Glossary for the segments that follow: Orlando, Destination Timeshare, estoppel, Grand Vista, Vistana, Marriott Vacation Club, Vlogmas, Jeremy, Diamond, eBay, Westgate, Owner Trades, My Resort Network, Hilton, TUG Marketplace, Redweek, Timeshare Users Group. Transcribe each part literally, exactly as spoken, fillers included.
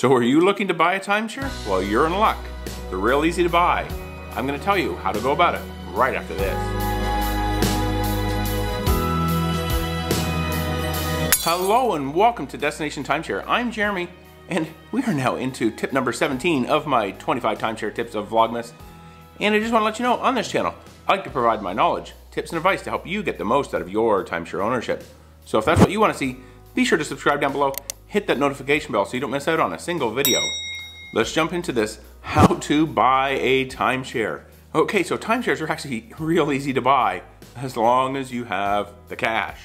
So are you looking to buy a timeshare? Well, you're in luck. They're real easy to buy. I'm going to tell you how to go about it right after this. Hello and welcome to Destination Timeshare. I'm Jeremy and we are now into tip number seventeen of my twenty-five timeshare tips of Vlogmas. And I just want to let you know on this channel, I like to provide my knowledge, tips and advice to help you get the most out of your timeshare ownership. So if that's what you want to see, be sure to subscribe down below, hit that notification bell so you don't miss out on a single video. Let's jump into this, how to buy a timeshare. Okay, so timeshares are actually real easy to buy as long as you have the cash.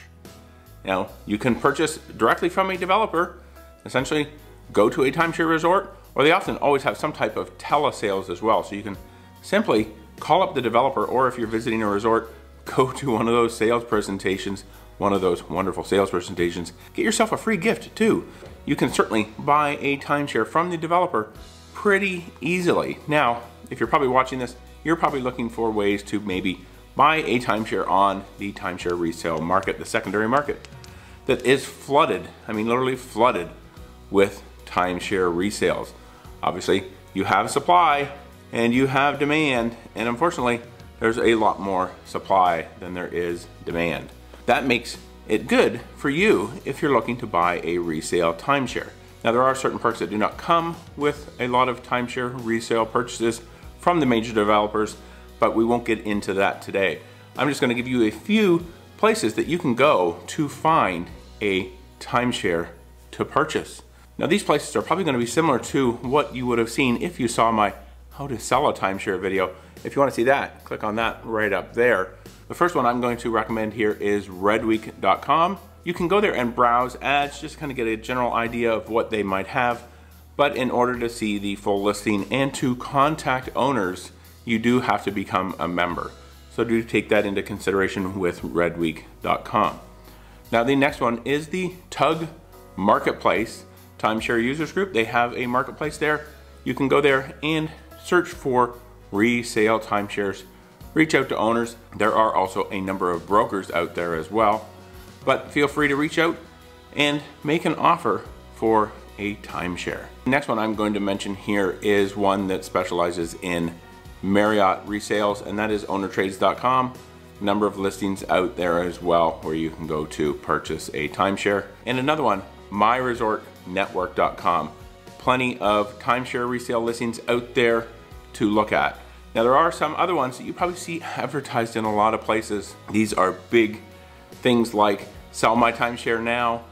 Now, you can purchase directly from a developer, essentially go to a timeshare resort, or they often always have some type of telesales as well. So you can simply call up the developer, or if you're visiting a resort, go to one of those sales presentations, one of those wonderful sales presentations. Get yourself a free gift too. You can certainly buy a timeshare from the developer pretty easily. Now, if you're probably watching this, you're probably looking for ways to maybe buy a timeshare on the timeshare resale market, the secondary market that is flooded, I mean literally flooded with timeshare resales. Obviously, you have supply, and you have demand, and unfortunately, there's a lot more supply than there is demand. That makes it good for you if you're looking to buy a resale timeshare. Now, there are certain perks that do not come with a lot of timeshare resale purchases from the major developers, but we won't get into that today. I'm just gonna give you a few places that you can go to find a timeshare to purchase. Now, these places are probably gonna be similar to what you would have seen if you saw my how to sell a timeshare video. If you want to see that, click on that right up there. The first one I'm going to recommend here is red week dot com. You can go there and browse ads, just kind of get a general idea of what they might have. But in order to see the full listing and to contact owners, you do have to become a member. So do take that into consideration with red week dot com. Now the next one is the Tug Marketplace Timeshare Users Group. They have a marketplace there. You can go there and search for resale timeshares, reach out to owners. There are also a number of brokers out there as well, but feel free to reach out and make an offer for a timeshare. The next one I'm going to mention here is one that specializes in Marriott resales, and that is owner trades dot com. A number of listings out there as well where you can go to purchase a timeshare. And another one, my resort network dot com. Plenty of timeshare resale listings out there to look at. Now there are some other ones that you probably see advertised in a lot of places. These are big things like Sell My Timeshare Now,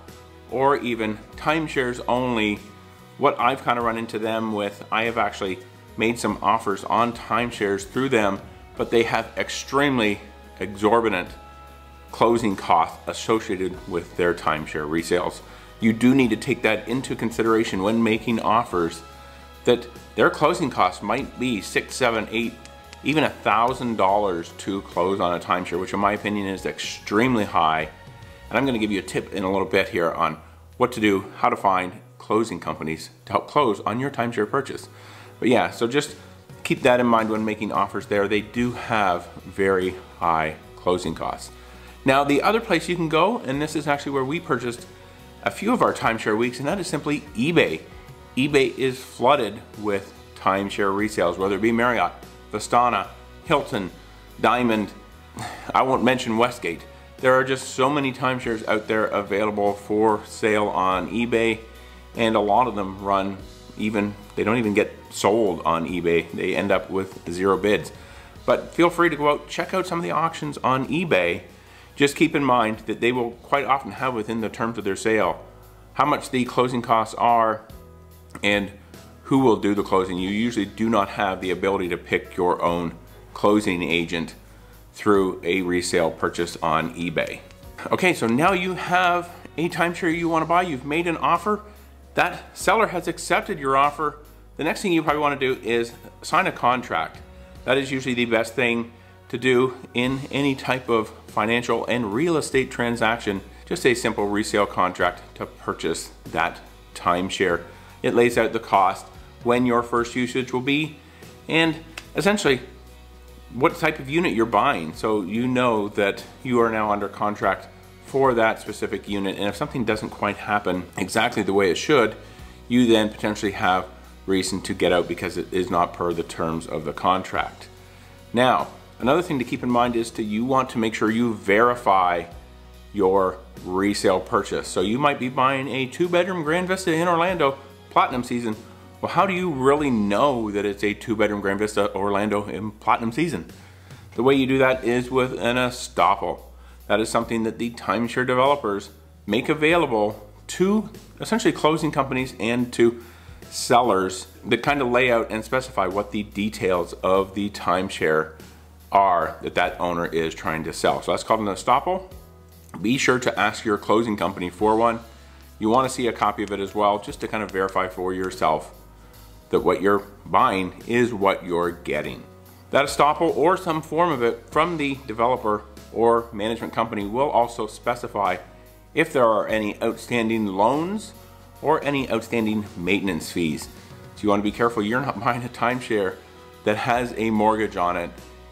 or even Timeshares Only. What I've kind of run into them with, I have actually made some offers on timeshares through them, but they have extremely exorbitant closing costs associated with their timeshare resales. You do need to take that into consideration when making offers, that their closing costs might be six, seven, eight, even a thousand dollars to close on a timeshare, which in my opinion is extremely high. And I'm gonna give you a tip in a little bit here on what to do, how to find closing companies to help close on your timeshare purchase. But yeah, so just keep that in mind when making offers there. They do have very high closing costs. Now the other place you can go, and this is actually where we purchased a few of our timeshare weeks, and that is simply eBay. eBay is flooded with timeshare resales, whether it be Marriott, Vistana, Hilton, Diamond, I won't mention Westgate. There are just so many timeshares out there available for sale on eBay, and a lot of them run even, they don't even get sold on eBay. They end up with zero bids. But feel free to go out, check out some of the auctions on eBay. Just keep in mind that they will quite often have within the terms of their sale how much the closing costs are and who will do the closing. You usually do not have the ability to pick your own closing agent through a resale purchase on eBay. Okay, so now you have a timeshare you want to buy. You've made an offer. That seller has accepted your offer. The next thing you probably want to do is sign a contract. That is usually the best thing to do in any type of financial and real estate transaction, just a simple resale contract to purchase that timeshare. It lays out the cost, when your first usage will be, and essentially what type of unit you're buying. So you know that you are now under contract for that specific unit, and if something doesn't quite happen exactly the way it should, you then potentially have reason to get out because it is not per the terms of the contract. Now, another thing to keep in mind is that you want to make sure you verify your resale purchase. So you might be buying a two bedroom Grand Vista in Orlando, Platinum season. Well, how do you really know that it's a two bedroom Grand Vista Orlando in Platinum season? The way you do that is with an estoppel. That is something that the timeshare developers make available to essentially closing companies and to sellers that kind of lay out and specify what the details of the timeshare are that that owner is trying to sell. So that's called an estoppel. Be sure to ask your closing company for one. You want to see a copy of it as well, just to kind of verify for yourself that what you're buying is what you're getting. That estoppel or some form of it from the developer or management company will also specify if there are any outstanding loans or any outstanding maintenance fees. So you want to be careful you're not buying a timeshare that has a mortgage on it.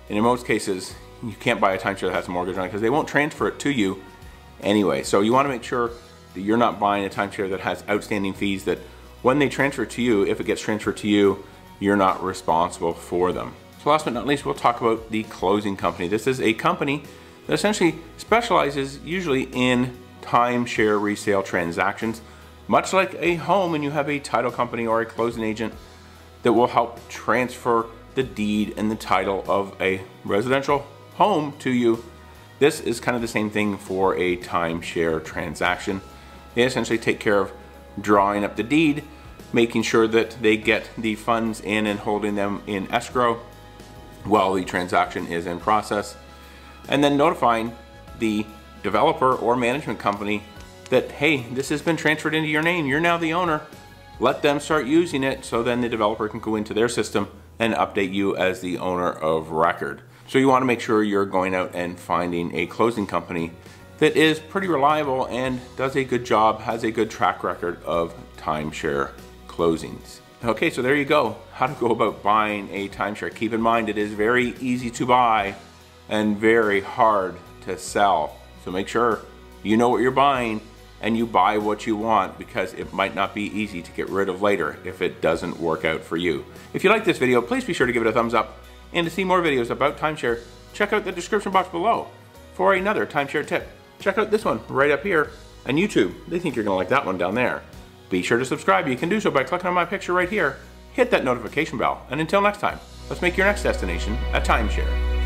And in most cases, you can't buy a timeshare that has a mortgage on it because they won't transfer it to you anyway. So you want to make sure that you're not buying a timeshare that has outstanding fees that when they transfer to you, if it gets transferred to you, you're not responsible for them. So last but not least, we'll talk about the closing company. This is a company that essentially specializes usually in timeshare resale transactions, much like a home, and you have a title company or a closing agent that will help transfer the deed and the title of a residential home to you. This is kind of the same thing for a timeshare transaction. They essentially take care of drawing up the deed, making sure that they get the funds in and holding them in escrow while the transaction is in process, and then notifying the developer or management company that, hey, this has been transferred into your name, you're now the owner, let them start using it. So then the developer can go into their system and update you as the owner of record. So you want to make sure you're going out and finding a closing company that is pretty reliable and does a good job, has a good track record of timeshare closings. Okay, so there you go. How to go about buying a timeshare. Keep in mind, it is very easy to buy and very hard to sell. So make sure you know what you're buying and you buy what you want, because it might not be easy to get rid of later if it doesn't work out for you. If you like this video, please be sure to give it a thumbs up. And to see more videos about timeshare, check out the description box below for another timeshare tip. Check out this one right up here. And YouTube, they think you're gonna like that one down there. Be sure to subscribe. You can do so by clicking on my picture right here. Hit that notification bell. And until next time, let's make your next destination a timeshare.